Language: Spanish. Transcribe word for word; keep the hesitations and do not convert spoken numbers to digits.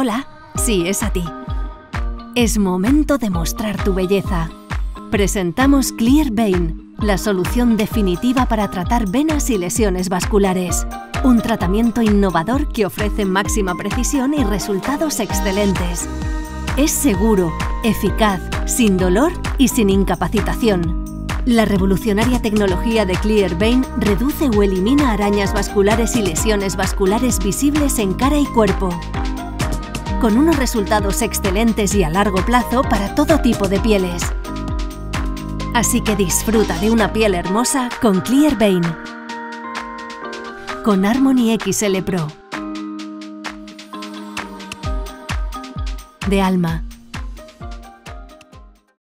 Hola, sí, es a ti. Es momento de mostrar tu belleza. Presentamos ClearVein, la solución definitiva para tratar venas y lesiones vasculares. Un tratamiento innovador que ofrece máxima precisión y resultados excelentes. Es seguro, eficaz, sin dolor y sin incapacitación. La revolucionaria tecnología de ClearVein reduce o elimina arañas vasculares y lesiones vasculares visibles en cara y cuerpo, con unos resultados excelentes y a largo plazo para todo tipo de pieles. Así que disfruta de una piel hermosa con ClearVein, con Harmony X L Pro de Alma.